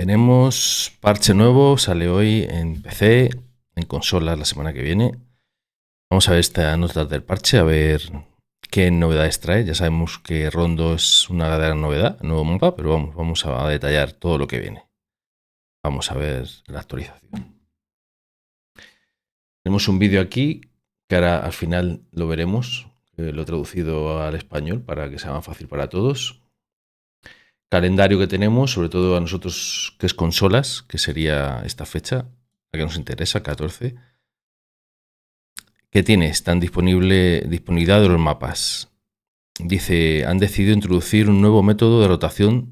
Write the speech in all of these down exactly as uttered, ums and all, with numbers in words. Tenemos parche nuevo, sale hoy en P C, en consolas la semana que viene. Vamos a ver estas notas del parche, a ver qué novedades trae. Ya sabemos que Rondo es una gran novedad, nuevo mapa, pero vamos, vamos a detallar todo lo que viene. Vamos a ver la actualización. Tenemos un vídeo aquí, que ahora al final lo veremos. Eh, lo he traducido al español para que sea más fácil para todos. Calendario que tenemos, sobre todo a nosotros que es consolas, que sería esta fecha, la que nos interesa, catorce. ¿Qué tiene? Están disponible disponibilidad de los mapas. Dice, han decidido introducir un nuevo método de rotación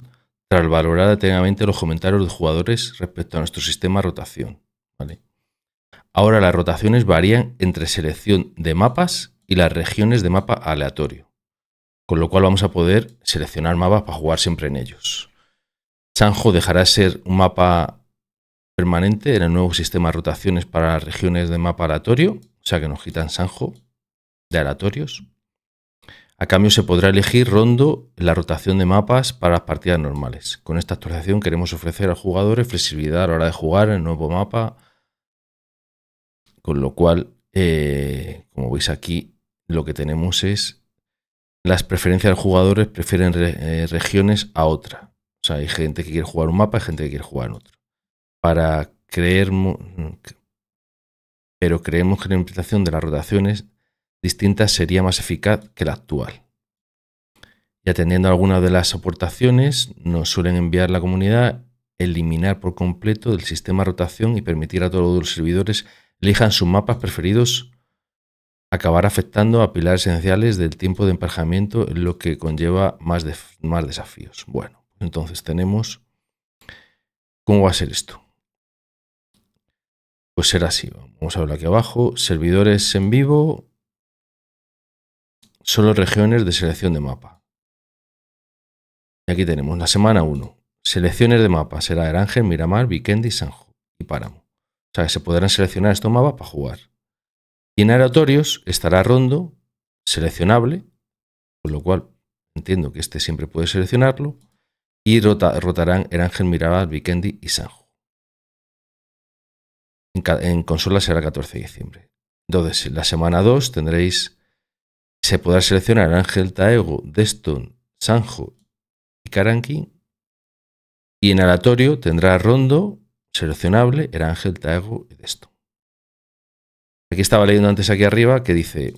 tras valorar atentamente los comentarios de los jugadores respecto a nuestro sistema de rotación. ¿Vale? Ahora las rotaciones varían entre selección de mapas y las regiones de mapa aleatorio, con lo cual vamos a poder seleccionar mapas para jugar siempre en ellos. Sanjo dejará de ser un mapa permanente en el nuevo sistema de rotaciones para las regiones de mapa aleatorio. O sea que nos quitan Sanjo de aleatorios. A cambio se podrá elegir Rondo en la rotación de mapas para las partidas normales. Con esta actualización queremos ofrecer a los jugadores flexibilidad a la hora de jugar en el nuevo mapa. Con lo cual, eh, como veis aquí, lo que tenemos es las preferencias de los jugadores, prefieren re, eh, regiones a otra. O sea, hay gente que quiere jugar un mapa, hay gente que quiere jugar en otro. Para creer... Pero creemos que la implementación de las rotaciones distintas sería más eficaz que la actual. Y atendiendo a algunas de las aportaciones, nos suelen enviar la comunidad eliminar por completo del sistema de rotación y permitir a todos los servidores elijan sus mapas preferidos, acabar afectando a pilares esenciales del tiempo de emparejamiento, lo que conlleva más, de, más desafíos. Bueno, entonces tenemos... ¿Cómo va a ser esto? Pues será así. Vamos a verlo aquí abajo. Servidores en vivo. Solo regiones de selección de mapa. Y aquí tenemos la semana uno. Selecciones de mapa. Será Erangel, Miramar, Vikendi, Sanjo y Paramo. O sea que se podrán seleccionar estos mapas para jugar. Y en aleatorios estará Rondo, seleccionable. Con lo cual entiendo que este siempre puede seleccionarlo. Y rota, rotarán Erangel, Miramar, Vikendi y Sanjo. En consola será catorce de diciembre. Entonces, la semana dos tendréis... Se podrá seleccionar Erangel, Taego, Deston, Sanjo y Karanki. Y en aleatorio tendrá Rondo, seleccionable, Erangel, Taego y Deston. Aquí estaba leyendo antes aquí arriba que dice...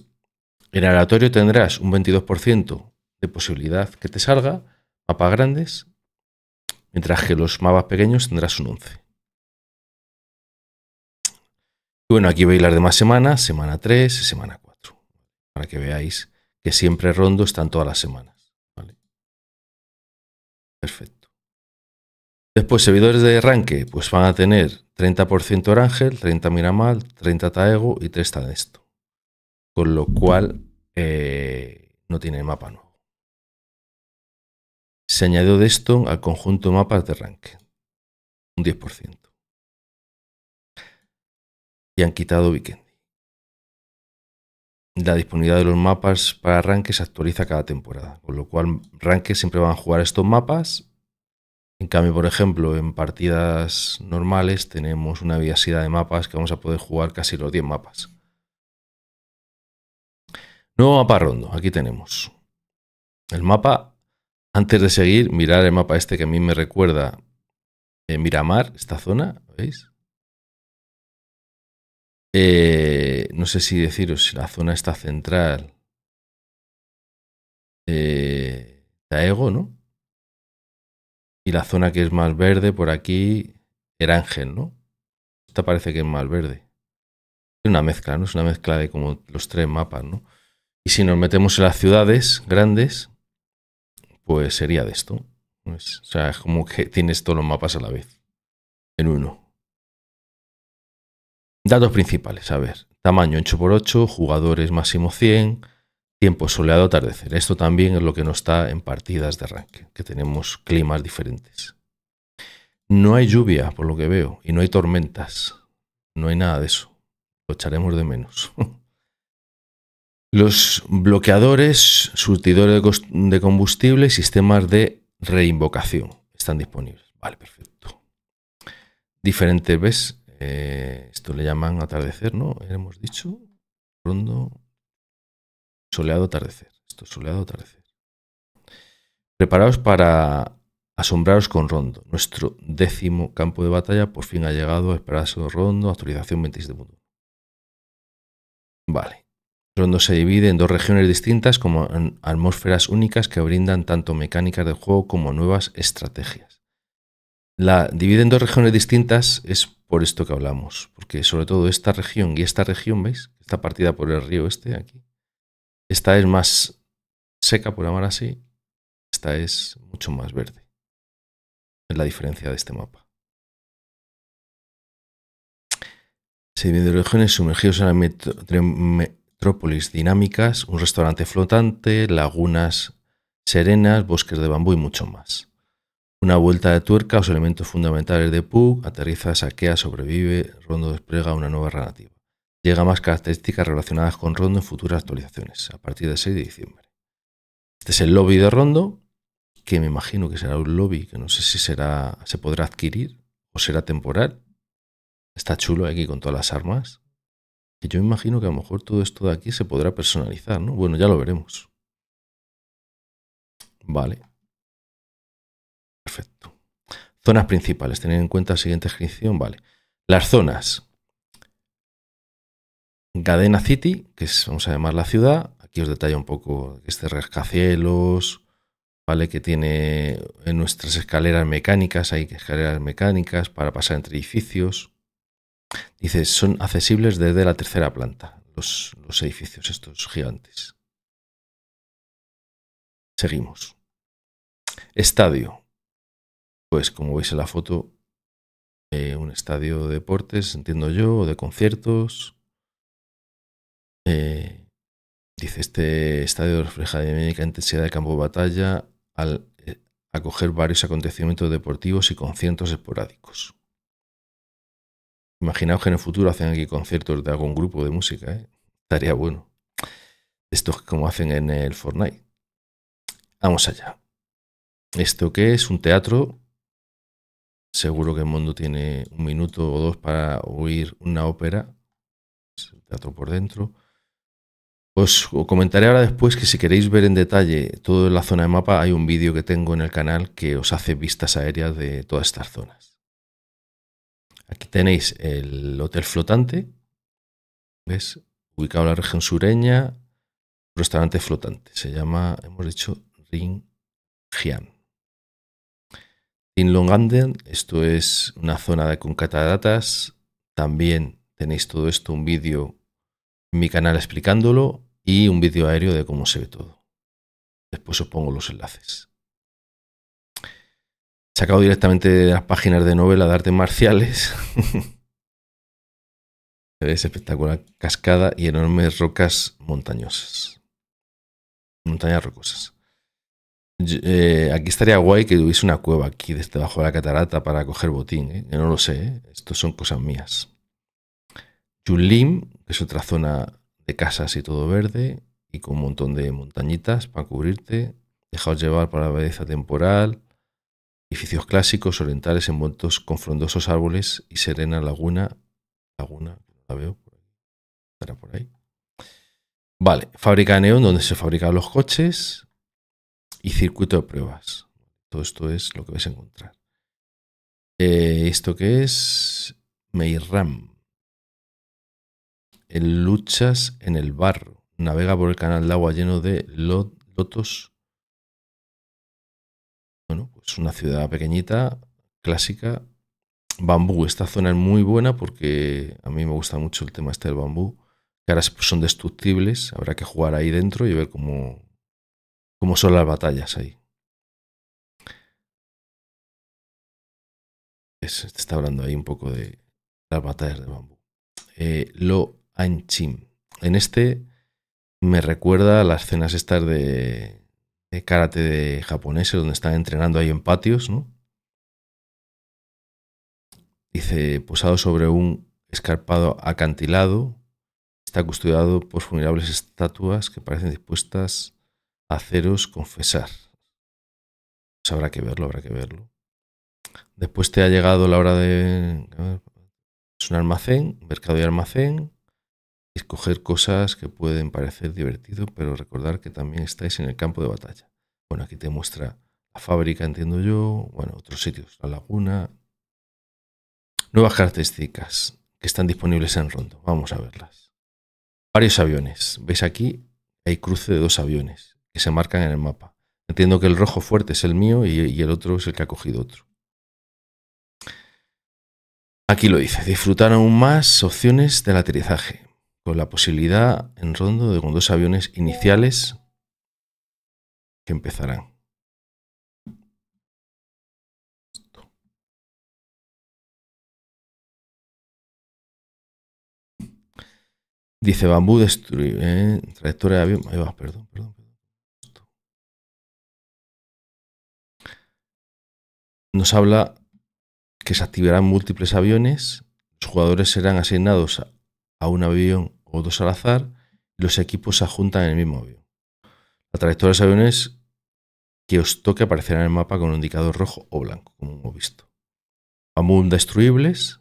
En aleatorio tendrás un veintidós por ciento de posibilidad que te salga mapas grandes, mientras que los mapas pequeños tendrás un once por ciento. Bueno, aquí veis las demás semanas, semana tres, semana cuatro, para que veáis que siempre Rondo están todas las semanas. ¿Vale? Perfecto. Después, servidores de arranque, pues van a tener treinta por ciento Erangel, treinta por ciento Miramar, treinta por ciento Taego y tres por ciento Desto. Con lo cual, eh, no tiene mapa nuevo. Se añadió Deston al conjunto mapas de arranque, un diez por ciento. Y han quitado Vikendi. La disponibilidad de los mapas para arranque se actualiza cada temporada, con lo cual arranque siempre van a jugar estos mapas. En cambio, por ejemplo, en partidas normales tenemos una diversidad de mapas que vamos a poder jugar casi los diez mapas. Nuevo mapa Rondo, aquí tenemos el mapa. Antes de seguir, mirar el mapa este que a mí me recuerda eh, Miramar, esta zona, ¿veis? Eh, no sé si deciros si la zona está central. Eh, Taego, ¿no? Y la zona que es más verde por aquí, Erangel, ¿no? Esta parece que es más verde. Es una mezcla, ¿no? Es una mezcla de como los tres mapas, ¿no? Y si nos metemos en las ciudades grandes, pues sería de esto. Pues, o sea, es como que tienes todos los mapas a la vez. En uno. Datos principales, a ver, tamaño ocho por ocho, jugadores máximo cien, tiempo soleado atardecer. Esto también es lo que no está en partidas de arranque, que tenemos climas diferentes. No hay lluvia, por lo que veo, y no hay tormentas. No hay nada de eso. Lo echaremos de menos. Los bloqueadores, surtidores de combustible y sistemas de reinvocación están disponibles. Vale, perfecto. diferentes, ¿ves? Eh, esto le llaman atardecer, ¿no? Hemos dicho, rondo, soleado atardecer. Esto es soleado atardecer. Preparaos para asombraros con rondo. Nuestro décimo campo de batalla por fin ha llegado. Esperarse rondo, actualización veintisiete punto uno. Vale. Rondo se divide en dos regiones distintas como en atmósferas únicas que brindan tanto mecánicas del juego como nuevas estrategias. La divide en dos regiones distintas es por esto que hablamos, porque sobre todo esta región y esta región, ¿veis? Está partida por el río este aquí. Esta es más seca, por llamar así. Esta es mucho más verde. Es la diferencia de este mapa. Se divide en regiones sumergidos en la metro, metrópolis dinámicas, un restaurante flotante, lagunas serenas, bosques de bambú y mucho más. Una vuelta de tuerca, los elementos fundamentales de P U B G, aterriza, saquea, sobrevive, rondo despliega una nueva narrativa. Llega más características relacionadas con rondo en futuras actualizaciones, a partir del seis de diciembre. Este es el lobby de rondo, que me imagino que será un lobby, que no sé si será, se podrá adquirir o será temporal. Está chulo aquí con todas las armas. Que yo imagino que a lo mejor todo esto de aquí se podrá personalizar, ¿no? Bueno, ya lo veremos. Vale. Perfecto. Zonas principales. Tener en cuenta la siguiente descripción. Vale. Las zonas. Gadena City, que es, vamos a llamar la ciudad. Aquí os detalla un poco este rascacielos, ¿vale? Que tiene en nuestras escaleras mecánicas. Hay escaleras mecánicas para pasar entre edificios. Dice, son accesibles desde la tercera planta, los, los edificios estos gigantes. Seguimos. Estadio. Pues como veis en la foto, eh, un estadio de deportes, entiendo yo, o de conciertos. Eh, dice, este estadio refleja dinámica intensidad de campo de batalla al eh, acoger varios acontecimientos deportivos y conciertos esporádicos. Imaginaos que en el futuro hacen aquí conciertos de algún grupo de música, ¿eh? Estaría bueno. Esto es como hacen en el Fortnite. Vamos allá. ¿Esto qué es? Un teatro. Seguro que el mundo tiene un minuto o dos para oír una ópera. Es el teatro por dentro. Os comentaré ahora después que si queréis ver en detalle toda la zona de mapa, hay un vídeo que tengo en el canal que os hace vistas aéreas de todas estas zonas. Aquí tenéis el hotel flotante, ¿ves? Ubicado en la región sureña, restaurante flotante. Se llama, hemos dicho, Ring Jiang. Tin Longward, esto es una zona de con cataratas. También tenéis todo esto, un vídeo en mi canal explicándolo y un vídeo aéreo de cómo se ve todo. Después os pongo los enlaces. Sacado directamente de las páginas de novela de artes marciales. Es espectacular cascada y enormes rocas montañosas. Montañas rocosas. Eh, aquí estaría guay que tuviese una cueva aquí desde debajo de la catarata para coger botín, ¿eh? Yo no lo sé, ¿eh? Estos son cosas mías. Yulim, que es otra zona de casas y todo verde y con un montón de montañitas para cubrirte. Dejaos llevar para la belleza temporal. Edificios clásicos orientales envueltos con frondosos árboles y serena laguna. Laguna, no la veo. Estará por ahí. Vale, fábrica de neón donde se fabrican los coches y circuito de pruebas. Todo esto es lo que vais a encontrar. Eh, ¿Esto qué es? Miramar. En luchas en el barro. Navega por el canal de agua lleno de lot, lotos. Bueno, pues una ciudad pequeñita, clásica. Bambú, esta zona es muy buena porque a mí me gusta mucho el tema este del bambú. Que ahora son destructibles, habrá que jugar ahí dentro y ver cómo, cómo son las batallas ahí. Se está hablando ahí un poco de las batallas de bambú. Eh, Lo Anchim. En este me recuerda a las escenas estas de... de karate de japoneses donde están entrenando ahí en patios, ¿no? Dice, posado sobre un escarpado acantilado, está custodiado por formidables estatuas que parecen dispuestas a haceros confesar. Pues habrá que verlo, habrá que verlo. Después te ha llegado la hora de... A ver, es un almacén, mercado y almacén. Escoger cosas que pueden parecer divertido, pero recordar que también estáis en el campo de batalla. Bueno, aquí te muestra la fábrica, entiendo yo. Bueno, otros sitios, la laguna. Nuevas características que están disponibles en Rondo. Vamos a verlas. Varios aviones. ¿Veis aquí? Hay cruce de dos aviones que se marcan en el mapa. Entiendo que el rojo fuerte es el mío y, y el otro es el que ha cogido otro. Aquí lo dice. Disfrutar aún más opciones del aterrizaje. Con la posibilidad en Rondo de con dos aviones iniciales que empezarán. Dice bambú destruir, eh, trayectoria de avión. Ahí va, perdón, perdón, perdón. Nos habla que se activarán múltiples aviones. Los jugadores serán asignados a, a un avión o dos al azar. Y los equipos se juntan en el mismo avión. La trayectoria de los aviones que os toque aparecerá en el mapa con un indicador rojo o blanco, como hemos visto. Bambú destruibles.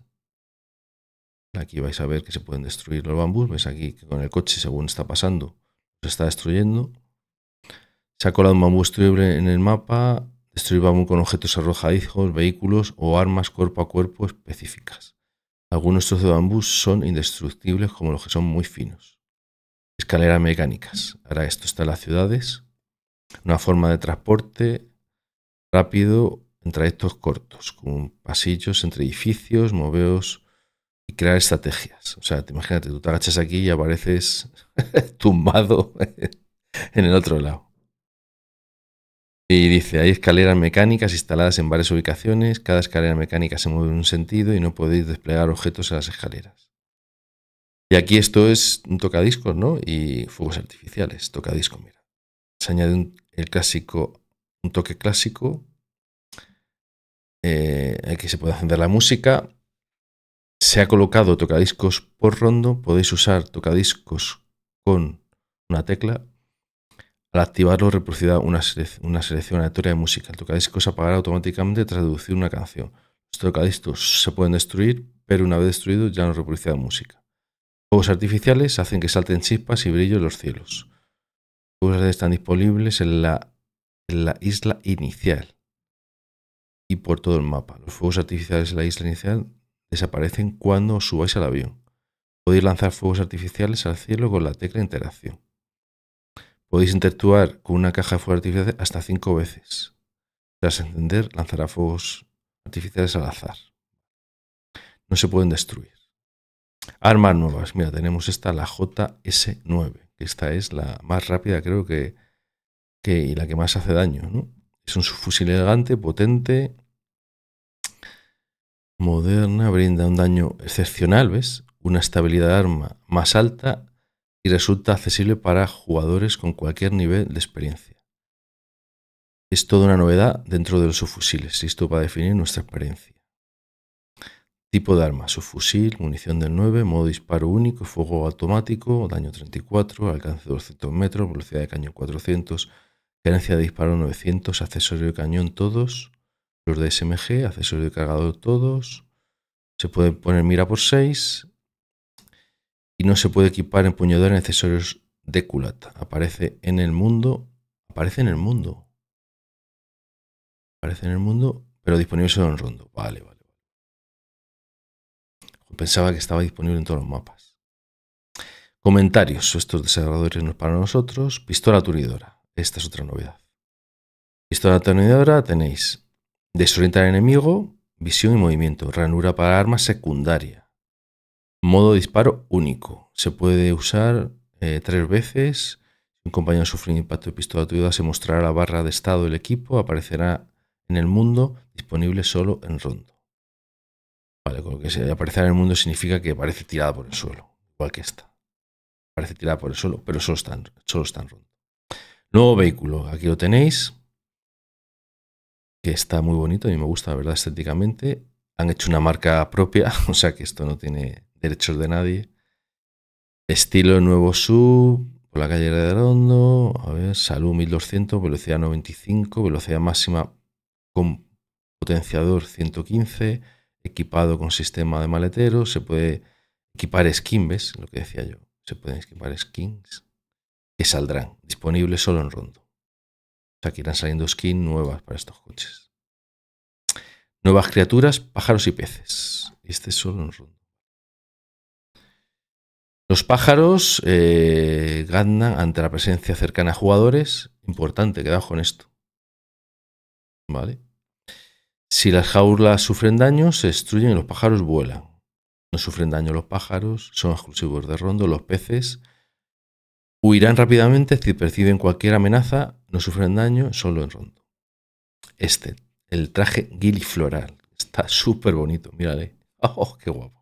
Aquí vais a ver que se pueden destruir los bambús. Veis aquí que con el coche, según está pasando, se está destruyendo. Se ha colado un bambú destruible en el mapa. Destruir bambú con objetos arrojadizos, vehículos o armas cuerpo a cuerpo específicas. Algunos trozos de bambú son indestructibles, como los que son muy finos. Escaleras mecánicas. Ahora esto está en las ciudades. Una forma de transporte rápido en trayectos cortos, con pasillos entre edificios, moveos... Y crear estrategias. O sea, te imagínate, tú te agachas aquí y apareces tumbado en el otro lado. Y dice, hay escaleras mecánicas instaladas en varias ubicaciones. Cada escalera mecánica se mueve en un sentido y no podéis desplegar objetos en las escaleras. Y aquí esto es un tocadiscos, ¿no? Y fuegos artificiales, tocadiscos, mira. Se añade un, el clásico, un toque clásico. Eh, aquí se puede encender la música. Se ha colocado tocadiscos por Rondo. Podéis usar tocadiscos con una tecla. Al activarlo reproducirá una, sele una selección aleatoria de música. El tocadiscos se apagará automáticamente tras reducir una canción. Los tocadiscos se pueden destruir, pero una vez destruidos ya no reproducirá música. Fuegos artificiales hacen que salten chispas y brillo en los cielos. Los fuegos están disponibles en la, en la isla inicial y por todo el mapa. Los fuegos artificiales en la isla inicial desaparecen cuando os subáis al avión. Podéis lanzar fuegos artificiales al cielo con la tecla de interacción. Podéis interactuar con una caja de fuegos artificiales hasta cinco veces. Tras encender, lanzará fuegos artificiales al azar. No se pueden destruir. Armas nuevas. Mira, tenemos esta, la J S nueve. Esta es la más rápida, creo que, que y la que más hace daño, ¿no? Es un subfusil elegante, potente... Moderna, brinda un daño excepcional, ¿ves? Una estabilidad de arma más alta y resulta accesible para jugadores con cualquier nivel de experiencia. Es toda una novedad dentro de los subfusiles, listo para definir nuestra experiencia. Tipo de arma, subfusil, munición del nueve, modo disparo único, fuego automático, daño treinta y cuatro, alcance de doscientos metros, velocidad de cañón cuatrocientos, cadencia de disparo novecientos, accesorio de cañón todos... de S M G, accesorios de cargador todos, se puede poner mira por seis y no se puede equipar empuñadura en accesorios de culata. Aparece en el mundo, aparece en el mundo, aparece en el mundo, pero disponible solo en Rondo. Vale, vale, vale. Pensaba que estaba disponible en todos los mapas. Comentarios, estos desagradadores no es para nosotros. Pistola aturdidora, esta es otra novedad. Pistola aturdidora tenéis desorientar al enemigo, visión y movimiento, ranura para armas secundaria, modo disparo único, se puede usar eh, tres veces, si un compañero sufre un impacto de pistola aturdidora se mostrará la barra de estado del equipo, aparecerá en el mundo, disponible solo en Rondo. Vale, con lo que se aparecerá en el mundo significa que aparece tirada por el suelo, igual que esta, aparece tirada por el suelo, pero solo está en, solo está en Rondo. Nuevo vehículo, aquí lo tenéis. Que está muy bonito, a mí me gusta, la verdad, estéticamente. Han hecho una marca propia, o sea que esto no tiene derechos de nadie. Estilo nuevo sub, por la calle de Rondo, a ver, salud mil doscientos, velocidad noventa y cinco, velocidad máxima con potenciador ciento quince, equipado con sistema de maletero, se puede equipar skin, ¿ves? Lo que decía yo, se pueden equipar skins que saldrán, disponibles solo en Rondo. O sea, que irán saliendo skins nuevas para estos coches. Nuevas criaturas, pájaros y peces. Este es solo en Rondo. Los pájaros eh, ganan ante la presencia cercana a jugadores. Importante, quedaos con esto. ¿Vale? Si las jaulas sufren daño, se destruyen y los pájaros vuelan. No sufren daño los pájaros, son exclusivos de Rondo. Los peces huirán rápidamente si perciben cualquier amenaza, no sufren daño, solo en Rondo. Este, el traje gilifloral, está súper bonito, mírale. ¡Oh, qué guapo!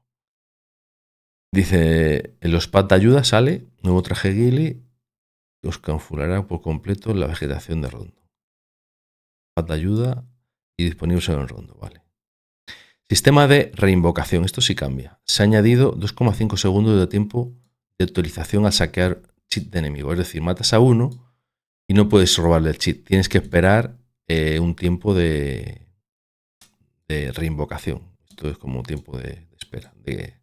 Dice, en los pads de ayuda sale nuevo traje Gili que os camuflará por completo la vegetación de Rondo. Pad de ayuda y disponible solo en Rondo, vale. Sistema de reinvocación, esto sí cambia. Se ha añadido dos coma cinco segundos de tiempo de actualización al saquear cheat de enemigo. Es decir, matas a uno y no puedes robarle el cheat. Tienes que esperar eh, un tiempo de, de reinvocación. Esto es como un tiempo de, de espera, de...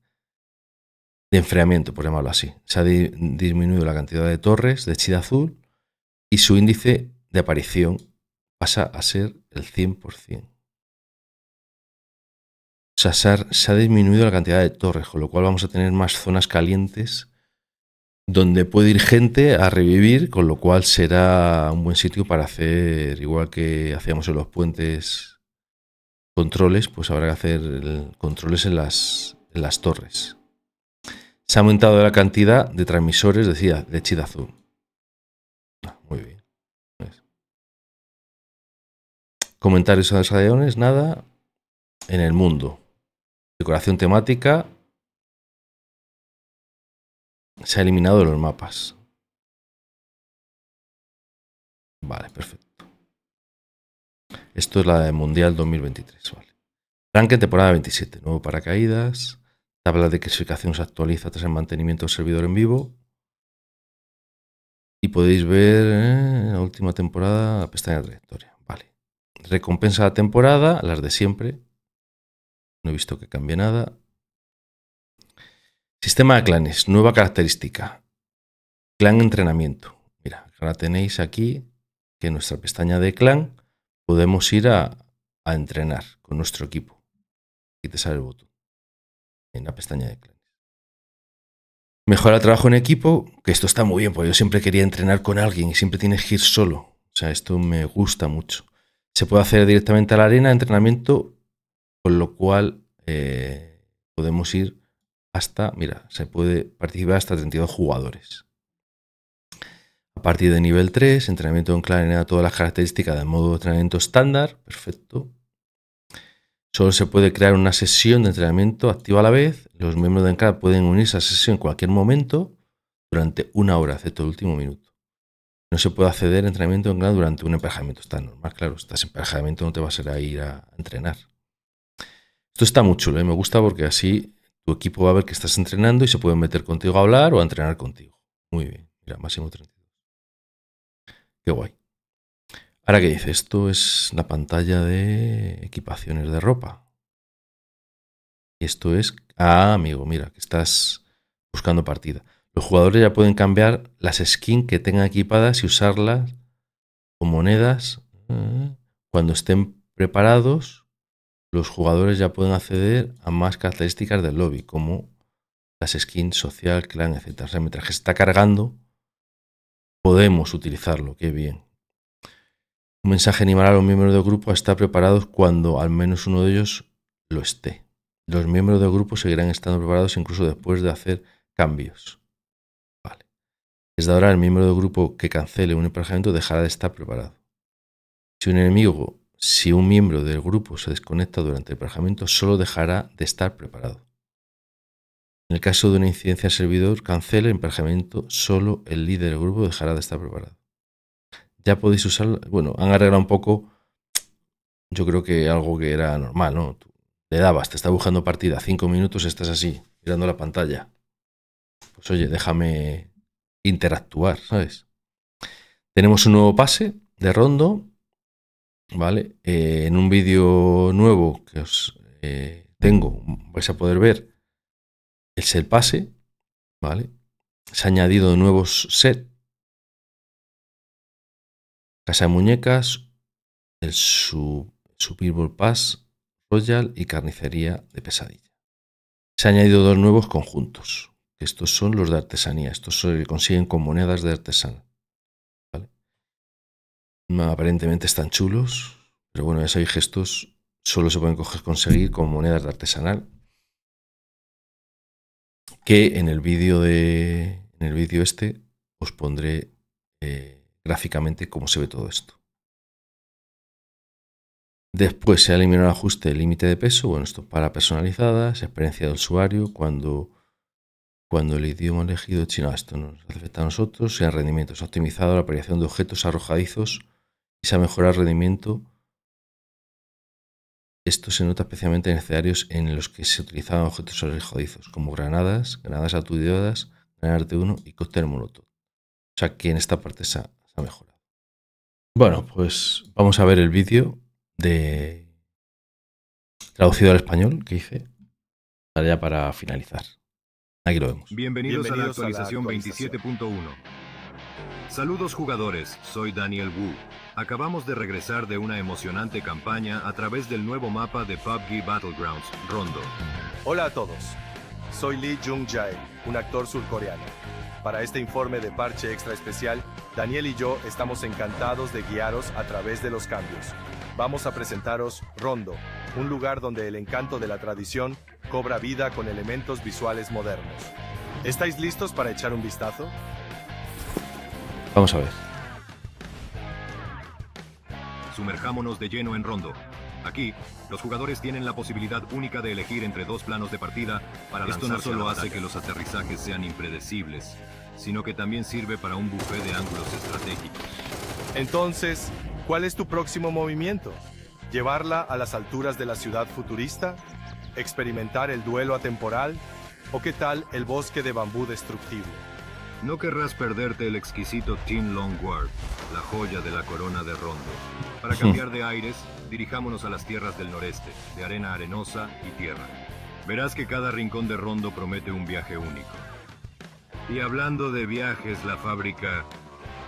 de enfriamiento, por llamarlo así. Se ha di disminuido la cantidad de torres de chida azul y su índice de aparición pasa a ser el cien por cien. O sea, se ha, se ha disminuido la cantidad de torres, con lo cual vamos a tener más zonas calientes donde puede ir gente a revivir, con lo cual será un buen sitio para hacer, igual que hacíamos en los puentes controles, pues habrá que hacer el, controles en las, en las torres. Se ha aumentado la cantidad de transmisores de, de chida azul. Ah, muy bien. ¿Ves? Comentarios a los adeones, nada. En el mundo. Decoración temática. Se ha eliminado los mapas. Vale, perfecto. Esto es la de Mundial dos mil veintitrés. Vale. Ranking temporada veintisiete. Nuevo paracaídas. Tabla de clasificación se actualiza tras el mantenimiento del servidor en vivo. Y podéis ver en ¿eh? la última temporada la pestaña de trayectoria. Vale. Recompensa de la temporada, las de siempre. No he visto que cambie nada. Sistema de clanes, nueva característica. Clan entrenamiento. Mira, ahora tenéis aquí que en nuestra pestaña de clan podemos ir a, a entrenar con nuestro equipo. Aquí te sale el botón. En la pestaña de clanes. Mejora el trabajo en equipo, que esto está muy bien, porque yo siempre quería entrenar con alguien y siempre tienes que ir solo. O sea, esto me gusta mucho. Se puede hacer directamente a la arena, entrenamiento, con lo cual eh, podemos ir hasta, mira, se puede participar hasta treinta y dos jugadores. A partir de nivel tres, entrenamiento en clan, todas las características del modo de entrenamiento estándar, perfecto. Solo se puede crear una sesión de entrenamiento activa a la vez. Los miembros de Enclave pueden unirse a la sesión en cualquier momento durante una hora, excepto el último minuto. No se puede acceder a entrenamiento de Enclave durante un emparejamiento. Está normal, claro. Estás en emparejamiento, no te vas a ir a entrenar. Esto está muy chulo, ¿eh? Me gusta porque así tu equipo va a ver que estás entrenando y se pueden meter contigo a hablar o a entrenar contigo. Muy bien. Mira, máximo treinta y dos. Qué guay. Ahora, ¿qué dice? Esto es la pantalla de equipaciones de ropa. Y esto es... Ah, amigo, mira, que estás buscando partida. Los jugadores ya pueden cambiar las skins que tengan equipadas y usarlas con monedas. Cuando estén preparados, los jugadores ya pueden acceder a más características del lobby, como las skins social, clan, etcétera. O sea, mientras que se está cargando, podemos utilizarlo. Qué bien. Un mensaje animará a los miembros del grupo a estar preparados cuando al menos uno de ellos lo esté. Los miembros del grupo seguirán estando preparados incluso después de hacer cambios. Vale. Desde ahora el miembro del grupo que cancele un emparejamiento dejará de estar preparado. Si un enemigo, si un miembro del grupo se desconecta durante el emparejamiento, solo dejará de estar preparado. En el caso de una incidencia al servidor, cancele el emparejamiento, solo el líder del grupo dejará de estar preparado. Ya podéis usar, bueno, han arreglado un poco, yo creo que algo que era normal, ¿no? Tú le dabas, te está buscando partida, cinco minutos estás así, mirando la pantalla. Pues oye, déjame interactuar, ¿sabes? Tenemos un nuevo pase de Rondo, ¿vale? Eh, en un vídeo nuevo que os eh, tengo, vais a poder ver es el pase, ¿vale? Se ha añadido nuevos sets. Casa de muñecas, el Superbowl Pass Royal y carnicería de pesadilla. Se han añadido dos nuevos conjuntos. Estos son los de artesanía. Estos se consiguen con monedas de artesano, ¿vale? Aparentemente están chulos, pero bueno, ya sabéis que estos solo se pueden coger, conseguir con monedas de artesanal. Que en el vídeo de en el vídeo este os pondré eh, gráficamente cómo se ve todo esto. Después se ha eliminado el ajuste del límite de peso. Bueno, esto para personalizadas, experiencia del usuario, cuando, cuando el idioma elegido chino, esto nos afecta a nosotros, y el rendimiento. Se ha optimizado la aparición de objetos arrojadizos y se ha mejorado el rendimiento. Esto se nota especialmente en escenarios en los que se utilizaban objetos arrojadizos, como granadas, granadas atudiadas, granadas de uno y cóctel molotov. O sea que en esta parte se ha, se ha mejorado. Bueno, pues vamos a ver el vídeo de traducido al español que hice ya para finalizar. Aquí lo vemos. Bienvenidos, Bienvenidos a la actualización, actualización. veintisiete punto uno. Saludos jugadores, soy Daniel Wu. Acabamos de regresar de una emocionante campaña a través del nuevo mapa de P U B G Battlegrounds, Rondo. Hola a todos, soy Lee Jung Jae, un actor surcoreano. Para este informe de parche extra especial, Daniel y yo estamos encantados de guiaros a través de los cambios. Vamos a presentaros Rondo, un lugar donde el encanto de la tradición cobra vida con elementos visuales modernos. ¿Estáis listos para echar un vistazo? Vamos a ver. Sumerjámonos de lleno en Rondo. Aquí, los jugadores tienen la posibilidad única de elegir entre dos planos de partida para lanzarse a la batalla. Esto no solo hace que los aterrizajes sean impredecibles, sino que también sirve para un buffet de ángulos estratégicos. Entonces, ¿cuál es tu próximo movimiento? ¿Llevarla a las alturas de la ciudad futurista? ¿Experimentar el duelo atemporal? ¿O qué tal el bosque de bambú destructivo? No querrás perderte el exquisito Tin Longward, la joya de la corona de Rondo. Para cambiar de aires, dirijámonos a las tierras del noreste, de arena arenosa y tierra. Verás que cada rincón de Rondo promete un viaje único. Y hablando de viajes, la fábrica,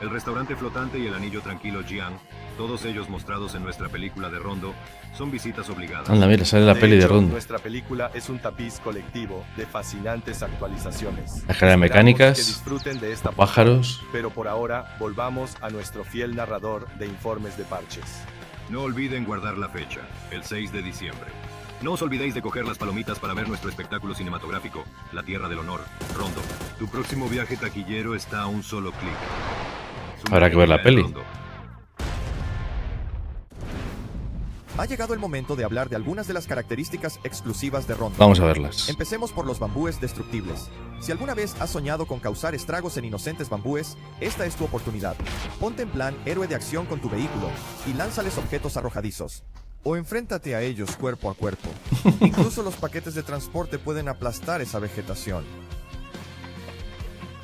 el restaurante flotante y el anillo tranquilo Jiang, todos ellos mostrados en nuestra película de Rondo, son visitas obligadas. Anda, mira, sale la de peli hecho, de Rondo. Nuestra película es un tapiz colectivo de fascinantes actualizaciones. Las mecánicas, que disfruten de esta pájaros. Pero por ahora, volvamos a nuestro fiel narrador de informes de parches. No olviden guardar la fecha, el seis de diciembre. No os olvidéis de coger las palomitas para ver nuestro espectáculo cinematográfico, La Tierra del Honor, Rondo. Tu próximo viaje taquillero está a un solo clic. Habrá que ver la peli. Rondo. Ha llegado el momento de hablar de algunas de las características exclusivas de Rondo. Vamos a verlas. Empecemos por los bambúes destructibles. Si alguna vez has soñado con causar estragos en inocentes bambúes, esta es tu oportunidad. Ponte en plan héroe de acción con tu vehículo y lánzales objetos arrojadizos. O enfréntate a ellos cuerpo a cuerpo. Incluso los paquetes de transporte pueden aplastar esa vegetación.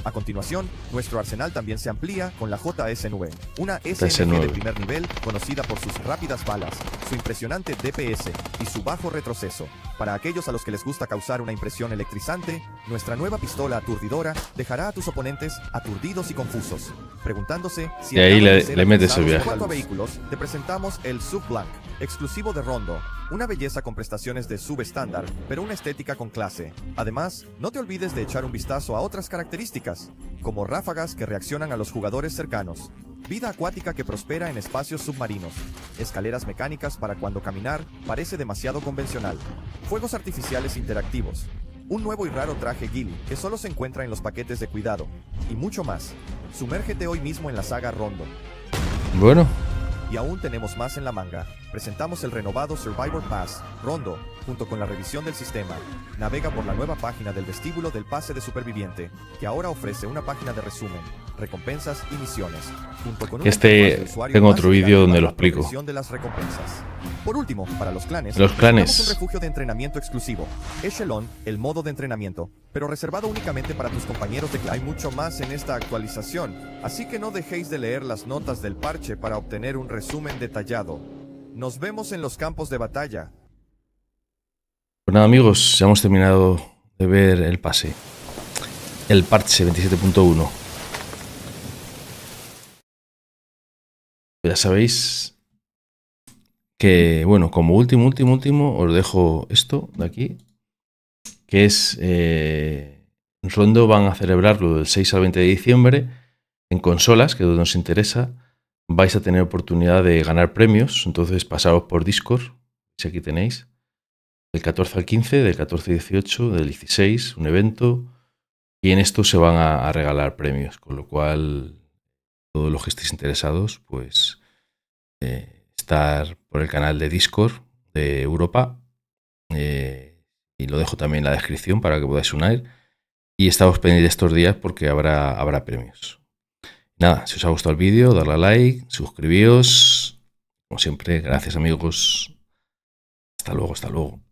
A continuación, nuestro arsenal también se amplía con la J S nueve, una S M G de primer nivel conocida por sus rápidas balas, su impresionante D P S y su bajo retroceso. Para aquellos a los que les gusta causar una impresión electrizante, nuestra nueva pistola aturdidora dejará a tus oponentes aturdidos y confusos, preguntándose si... Y ahí le, le metes el viaje. En cuanto a vehículos, te presentamos el S U V Black, exclusivo de Rondo. Una belleza con prestaciones de subestándar, pero una estética con clase. Además, no te olvides de echar un vistazo a otras características, como ráfagas que reaccionan a los jugadores cercanos, vida acuática que prospera en espacios submarinos, escaleras mecánicas para cuando caminar parece demasiado convencional, fuegos artificiales interactivos, un nuevo y raro traje ghillie que solo se encuentra en los paquetes de cuidado, y mucho más. Sumérgete hoy mismo en la saga Rondo. Bueno. Y aún tenemos más en la manga. Presentamos el renovado Survivor Pass, Rondo, junto con la revisión del sistema. Navega por la nueva página del vestíbulo del pase de superviviente, que ahora ofrece una página de resumen, recompensas y misiones. Junto con un este tengo otro vídeo donde lo explico. De las recompensas. Por último, para los clanes, los clanes. Un refugio de entrenamiento exclusivo. Echelon, el modo de entrenamiento, pero reservado únicamente para tus compañeros de clan. Hay mucho más en esta actualización, así que no dejéis de leer las notas del parche para obtener un resumen detallado. Nos vemos en los campos de batalla. Pues nada, amigos, ya hemos terminado de ver el pase. El parche veintisiete punto uno. Ya sabéis que, bueno, como último, último, último, os dejo esto de aquí, que es... Eh, en Rondo van a celebrarlo del seis al veinte de diciembre en consolas, que es donde os interesa. Vais a tener oportunidad de ganar premios, entonces pasaos por Discord, si aquí tenéis, del catorce al quince, del catorce al dieciocho, del dieciséis, un evento, y en esto se van a, a regalar premios, con lo cual todos los que estéis interesados, pues eh, estar por el canal de Discord de Europa, eh, y lo dejo también en la descripción para que podáis unir, y estaos pendientes estos días porque habrá, habrá premios. Nada, si os ha gustado el vídeo, darle a like, suscribíos. Como siempre, gracias amigos. Hasta luego, hasta luego.